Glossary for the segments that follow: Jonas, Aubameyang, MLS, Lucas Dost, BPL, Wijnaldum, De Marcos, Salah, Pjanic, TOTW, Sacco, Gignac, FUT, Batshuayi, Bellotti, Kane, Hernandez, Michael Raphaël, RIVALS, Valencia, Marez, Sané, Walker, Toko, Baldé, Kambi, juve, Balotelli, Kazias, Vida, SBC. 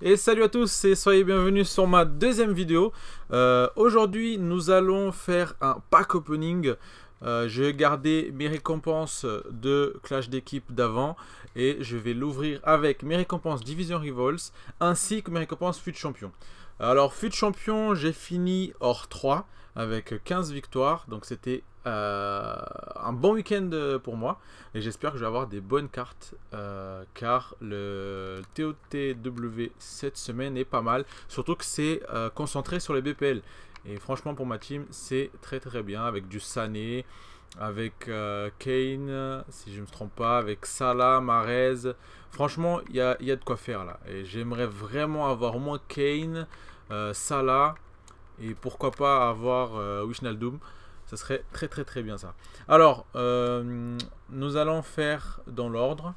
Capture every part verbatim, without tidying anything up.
Et salut à tous et soyez bienvenus sur ma deuxième vidéo. Euh, Aujourd'hui nous allons faire un pack opening. Euh, je vais garder mes récompenses de clash d'équipe d'avant et je vais l'ouvrir avec mes récompenses Division Rivals ainsi que mes récompenses F U T Champion. Alors F U T Champion, j'ai fini hors trois avec quinze victoires, donc c'était euh, un bon week-end pour moi et j'espère que je vais avoir des bonnes cartes euh, car le T O T W cette semaine est pas mal, surtout que c'est euh, concentré sur les B P L. Et franchement pour ma team c'est très très bien avec du Sané, avec euh, Kane si je ne me trompe pas, avec Salah, Marez. Franchement il y a, y a de quoi faire là. Et j'aimerais vraiment avoir au moins Kane, euh, Salah et pourquoi pas avoir euh, Wijnaldum. Ça serait très très très bien ça. Alors euh, nous allons faire dans l'ordre.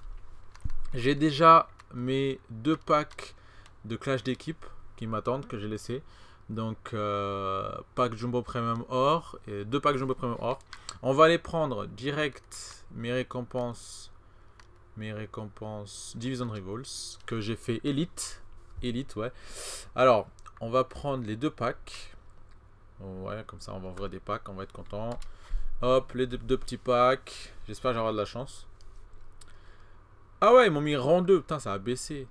J'ai déjà mes deux packs de clash d'équipe qui m'attendent que j'ai laissé. Donc, euh, pack Jumbo Premium Or et deux packs Jumbo Premium Or. On va aller prendre direct mes récompenses, mes récompenses Division Rivals que j'ai fait Elite. Elite, ouais. Alors, on va prendre les deux packs. Ouais, comme ça, on va ouvrir des packs, on va être content. Hop, les deux, deux petits packs. J'espère que j'aurai de la chance. Ah ouais, ils m'ont mis rang deux. Putain, ça a baissé.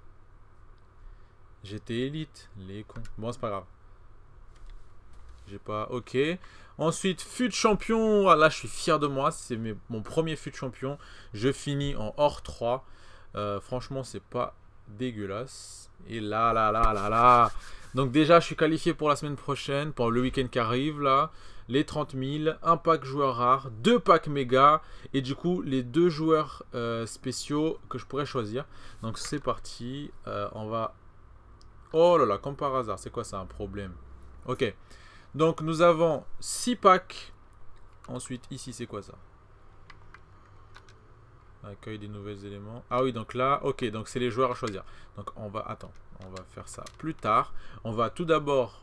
J'étais Elite, les cons. Bon, c'est pas grave. J'ai pas, ok. Ensuite, F U T Champion. Ah, là, je suis fier de moi. C'est mes... mon premier F U T Champion. Je finis en hors trois. Euh, franchement, c'est pas dégueulasse. Et là, là, là, là, là. Donc, déjà, je suis qualifié pour la semaine prochaine. Pour le week-end qui arrive, là. Les trente mille. Un pack joueur rare. Deux packs méga. Et du coup, les deux joueurs euh, spéciaux que je pourrais choisir. Donc, c'est parti. Euh, on va. Oh là là, comme par hasard. C'est quoi ça, un problème? Ok. Donc nous avons six packs. Ensuite ici c'est quoi ça? Accueil des nouveaux éléments. Ah oui donc là, ok, donc c'est les joueurs à choisir. Donc on va, attends, on va faire ça plus tard. On va tout d'abord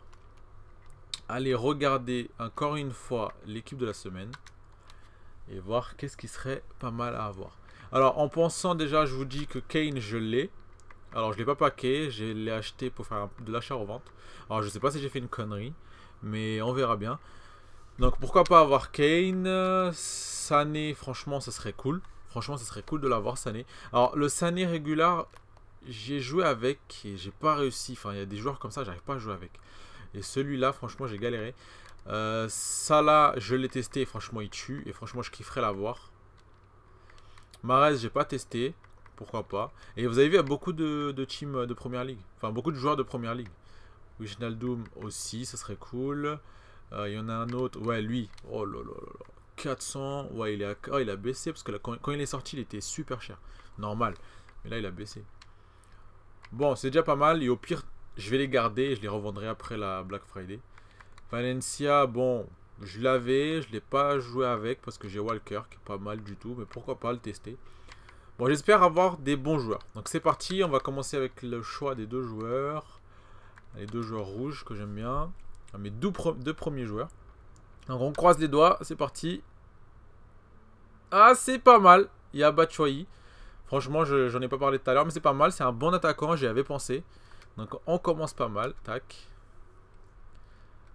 aller regarder encore une fois l'équipe de la semaine. Et voir qu'est-ce qui serait pas mal à avoir. Alors en pensant déjà, je vous dis que Kane je l'ai. Alors je ne l'ai pas packé, je l'ai acheté pour faire de l'achat-revente. Alors je ne sais pas si j'ai fait une connerie. Mais on verra bien. Donc pourquoi pas avoir Kane, Sané, franchement ça serait cool. Franchement ça serait cool de l'avoir Sané. Alors le Sané régulier, j'ai joué avec et j'ai pas réussi. Enfin il y a des joueurs comme ça, j'arrive pas à jouer avec. Et celui-là franchement j'ai galéré. euh, Salah je l'ai testé et franchement il tue. Et franchement je kifferais l'avoir. Marez j'ai pas testé, pourquoi pas. Et vous avez vu il y a beaucoup de, de teams de première ligue. Enfin beaucoup de joueurs de première ligue. Wijnaldum aussi, ça serait cool. Il euh, y en a un autre. Ouais, lui. Oh là là là. quatre cents. Ouais, il, est à... oh, il a baissé parce que là, quand, quand il est sorti, il était super cher. Normal. Mais là, il a baissé. Bon, c'est déjà pas mal. Et au pire, je vais les garder et je les revendrai après la Black Friday. Valencia, bon, je l'avais. Je ne l'ai pas joué avec parce que j'ai Walker qui est pas mal du tout. Mais pourquoi pas le tester. Bon, j'espère avoir des bons joueurs. Donc, c'est parti. On va commencer avec le choix des deux joueurs. Les deux joueurs rouges que j'aime bien. Mes deux, pre deux premiers joueurs. Donc on croise les doigts. C'est parti. Ah c'est pas mal. Il y a Batshuayi. Franchement j'en je, ai pas parlé tout à l'heure. Mais c'est pas mal. C'est un bon attaquant. J'y avais pensé. Donc on commence pas mal. Tac.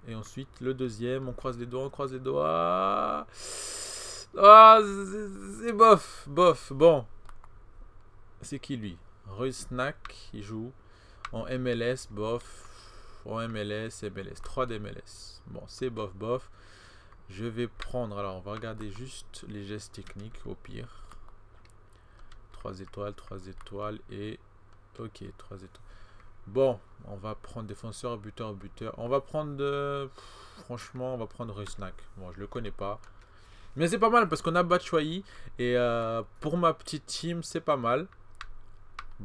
Et ensuite le deuxième. On croise les doigts. On croise les doigts. Ah c'est bof. Bof. Bon. C'est qui lui? Rusnak. Il joue en M L S, bof. En M L S, M L S. trois d'M L S. Bon, c'est bof, bof. Je vais prendre... Alors, on va regarder juste les gestes techniques, au pire. trois étoiles, trois étoiles et... Ok, trois étoiles. Bon, on va prendre défenseur, buteur, buteur. On va prendre... Euh, pff, franchement, on va prendre Rusnak. Bon, je le connais pas. Mais c'est pas mal parce qu'on a Batshuayi. Et euh, pour ma petite team, c'est pas mal.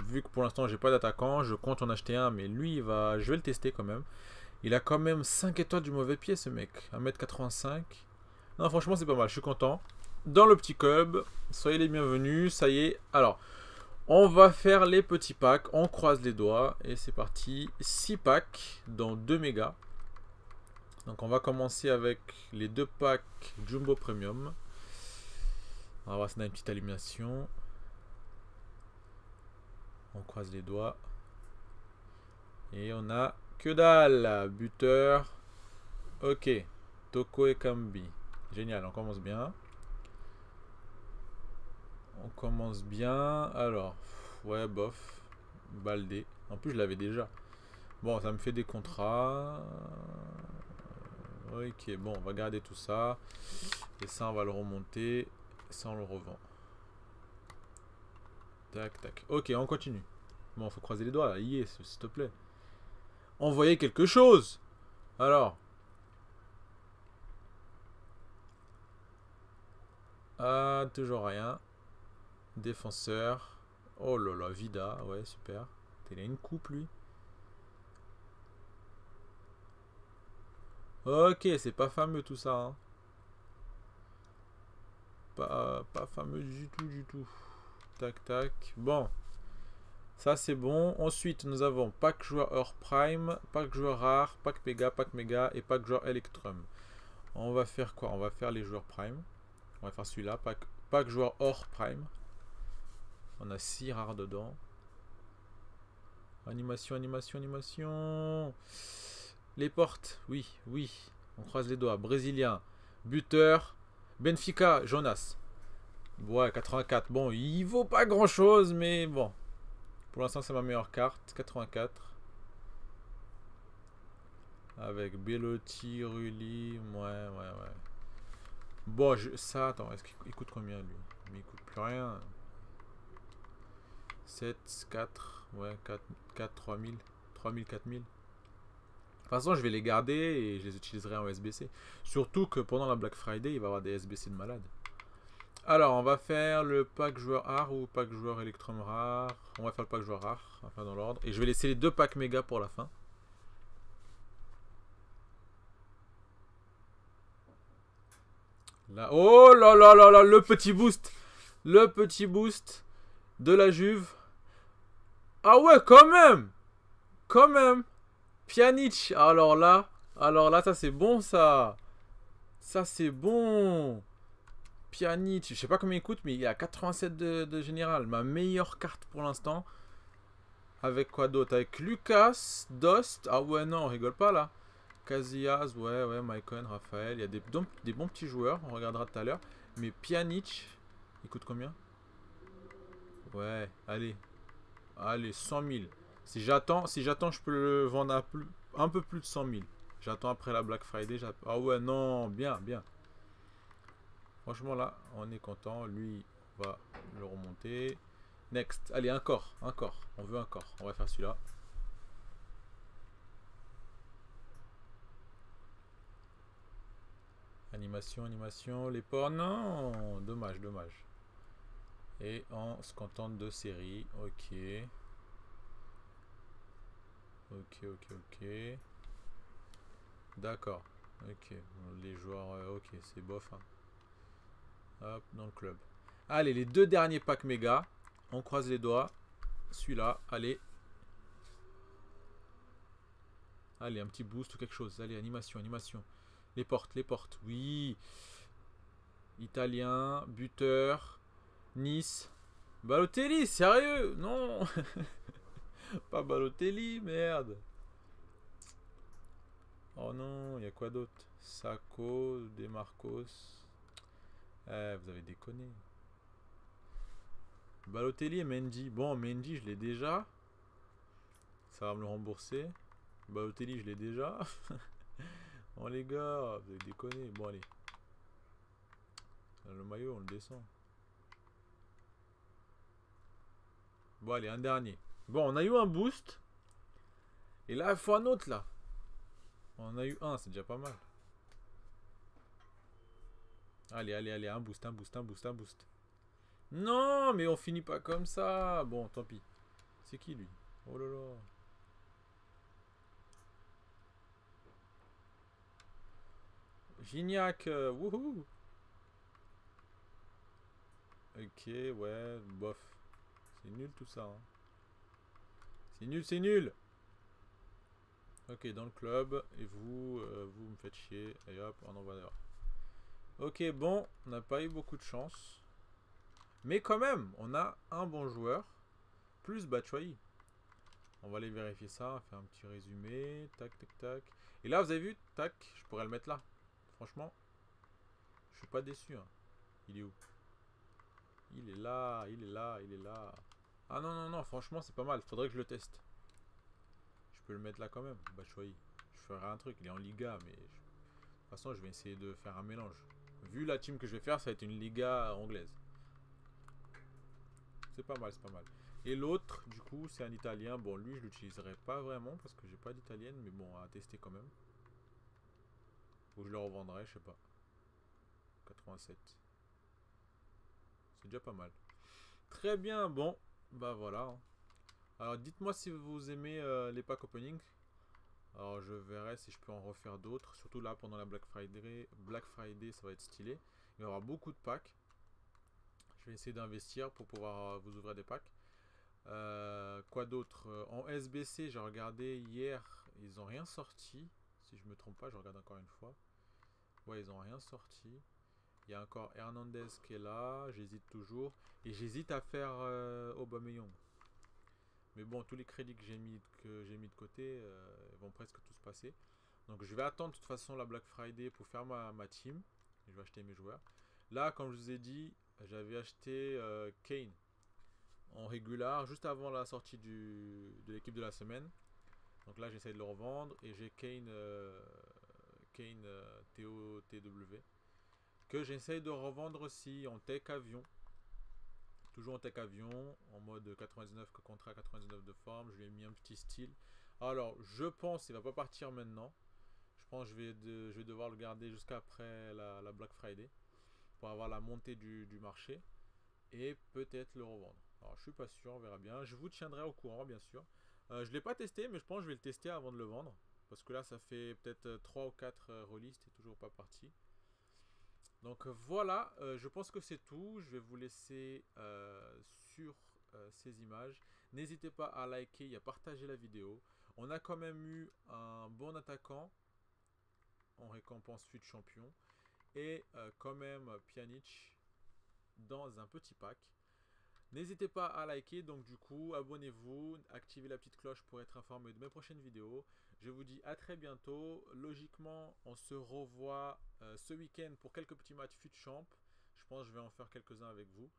Vu que pour l'instant j'ai pas d'attaquant, je compte en acheter un, mais lui il va, je vais le tester quand même. Il a quand même cinq étoiles du mauvais pied ce mec, un mètre quatre-vingt-cinq. Non franchement c'est pas mal, je suis content. Dans le petit club, soyez les bienvenus, ça y est. Alors, on va faire les petits packs, on croise les doigts et c'est parti. six packs dans deux mégas. Donc on va commencer avec les deux packs Jumbo Premium. On va voir si on a une petite illumination. On croise les doigts. Et on a que dalle. Buteur. Ok. Toko et Kambi. Génial, on commence bien. On commence bien. Alors, ouais, bof. Baldé. En plus, je l'avais déjà. Bon, ça me fait des contrats. Ok, bon, on va garder tout ça. Et ça, on va le remonter. Ça, on le revend. Tac, tac. Ok, on continue. Bon, faut croiser les doigts là. Yes, s'il te plaît. Envoyez quelque chose. Alors. Ah, toujours rien. Défenseur. Oh là là, Vida. Ouais, super. Il a une coupe, lui. Ok, c'est pas fameux tout ça. Hein. Pas, pas fameux du tout, du tout. Tac, tac. Bon. Ça, c'est bon. Ensuite, nous avons pack joueur hors prime, pack joueur rare, pack méga, pack méga et pack joueur electrum. On va faire quoi? On va faire les joueurs prime. On va faire celui-là. Pack, pack joueur hors prime. On a six rares dedans. Animation, animation, animation. Les portes. Oui, oui. On croise les doigts. Brésilien. Buteur. Benfica. Jonas. Ouais, quatre-vingt-quatre. Bon, il vaut pas grand-chose, mais bon. Pour l'instant, c'est ma meilleure carte. quatre-vingt-quatre. Avec Bellotti, Rulli. Ouais, ouais, ouais. Bon, je... ça, attends. Est-ce qu'il coûte combien, lui? Mais il coûte plus rien. sept, quatre. Ouais, quatre, quatre, trois mille. trois mille, quatre mille. De toute façon, je vais les garder et je les utiliserai en S B C. Surtout que pendant la Black Friday, il va y avoir des S B C de malade. Alors, on va faire le pack joueur rare ou pack joueur Electrum rare. On va faire le pack joueur rare, enfin dans l'ordre. Et je vais laisser les deux packs méga pour la fin. Là, oh là là là là, le petit boost. Le petit boost de la Juve. Ah ouais, quand même. Quand même. Pjanic, alors là. Alors là, ça c'est bon ça. Ça c'est bon. Pjanic, je sais pas combien il coûte, mais il a quatre-vingt-sept de, de général. Ma meilleure carte pour l'instant. Avec quoi d'autre? Avec Lucas Dost. Ah ouais, non, on rigole pas là. Kazias, ouais, ouais, Michael Raphaël. Il y a des, donc, des bons petits joueurs, on regardera tout à l'heure. Mais Pjanic, il coûte combien? Ouais, allez. Allez, cent mille. Si j'attends, si j'attends, je peux le vendre à plus, un peu plus de cent mille. J'attends après la Black Friday. Ah ouais, non, bien, bien. Franchement là, on est content. Lui, on va le remonter. Next. Allez, un corps. Un corps. On veut un corps. On va faire celui-là. Animation, animation. Les ports. Non. Dommage, dommage. Et on se contente de série. Ok. Ok, ok, ok. D'accord. Ok. Les joueurs, ok, c'est bof. Hein. Hop, dans le club. Allez, les deux derniers packs méga. On croise les doigts. Celui-là, allez. Allez, un petit boost ou quelque chose. Allez, animation, animation. Les portes, les portes. Oui. Italien, buteur. Nice. Balotelli, sérieux? Non. Pas Balotelli, merde. Oh non, il y a quoi d'autre? Sacco, De Marcos. Eh, vous avez déconné. Balotelli et Mendy. Bon, Mendy, je l'ai déjà. Ça va me le rembourser. Balotelli, je l'ai déjà. Oh les gars, vous avez déconné. Bon, allez. Le maillot, on le descend. Bon, allez, un dernier. Bon, on a eu un boost. Et là, il faut un autre, là. On a eu un, c'est déjà pas mal. Allez, allez, allez, un boost, un boost, un boost, un boost. Non, mais on finit pas comme ça. Bon, tant pis. C'est qui, lui? Oh là là. Gignac, euh, wouhou. Ok, ouais, bof. C'est nul tout ça. Hein. C'est nul, c'est nul. Ok, dans le club. Et vous, euh, vous me faites chier. Et hop, on envoie dehors. Ok, bon, on n'a pas eu beaucoup de chance. Mais quand même, on a un bon joueur. Plus Batshuayi. On va aller vérifier ça, faire un petit résumé. Tac, tac, tac. Et là, vous avez vu, tac, je pourrais le mettre là. Franchement, je suis pas déçu. Hein. Il est où? Il est là, il est là, il est là. Ah non, non, non, franchement, c'est pas mal. Faudrait que je le teste. Je peux le mettre là quand même. Batshuayi. Je ferai un truc. Il est en Liga, mais je... de toute façon, je vais essayer de faire un mélange. Vu la team que je vais faire, ça va être une Liga anglaise. C'est pas mal, c'est pas mal. Et l'autre, du coup, c'est un italien. Bon, lui, je l'utiliserai pas vraiment parce que j'ai pas d'italienne, mais bon, à tester quand même. Ou je le revendrai, je sais pas. quatre-vingt-sept. C'est déjà pas mal. Très bien, bon. Bah voilà. Alors, dites-moi si vous aimez euh, les packs opening. Alors, je verrai si je peux en refaire d'autres. Surtout là, pendant la Black Friday. Black Friday, ça va être stylé. Il va y avoir beaucoup de packs. Je vais essayer d'investir pour pouvoir vous ouvrir des packs. Euh, quoi d'autre? En S B C, j'ai regardé hier. Ils n'ont rien sorti. Si je ne me trompe pas, je regarde encore une fois. Ouais, ils n'ont rien sorti. Il y a encore Hernandez qui est là. J'hésite toujours. Et j'hésite à faire euh, Aubameyang. Mais bon, tous les crédits que j'ai mis, que j'ai mis de côté euh, vont presque tous passer. Donc je vais attendre de toute façon la Black Friday pour faire ma, ma team. Je vais acheter mes joueurs. Là, comme je vous ai dit, j'avais acheté euh, Kane en régular juste avant la sortie du, de l'équipe de la semaine. Donc là, j'essaie de le revendre. Et j'ai Kane, euh, Kane euh, T O T W. Que j'essaye de revendre aussi en tech avion. Toujours en tech avion. En mode quatre-vingt-dix-neuf contrat, quatre-vingt-dix-neuf de forme. Je lui ai mis un petit style. Alors je pense il ne va pas partir maintenant. Je pense que je vais, de, je vais devoir le garder jusqu'après la, la Black Friday. Pour avoir la montée du, du marché. Et peut-être le revendre. Alors je ne suis pas sûr, on verra bien. Je vous tiendrai au courant bien sûr. euh, Je ne l'ai pas testé mais je pense que je vais le tester avant de le vendre. Parce que là ça fait peut-être trois ou quatre releases et toujours pas parti. Donc voilà, euh, je pense que c'est tout. Je vais vous laisser euh, sur euh, ces images. N'hésitez pas à liker et à partager la vidéo. On a quand même eu un bon attaquant en récompense F U T Champion. Et euh, quand même Pjanic dans un petit pack. N'hésitez pas à liker. Donc du coup, abonnez-vous. Activez la petite cloche pour être informé de mes prochaines vidéos. Je vous dis à très bientôt. Logiquement, on se revoit euh, ce week-end pour quelques petits matchs F U T Champ. Je pense que je vais en faire quelques-uns avec vous.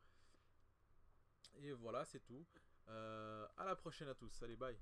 Et voilà, c'est tout. Euh, à la prochaine à tous. Allez, bye.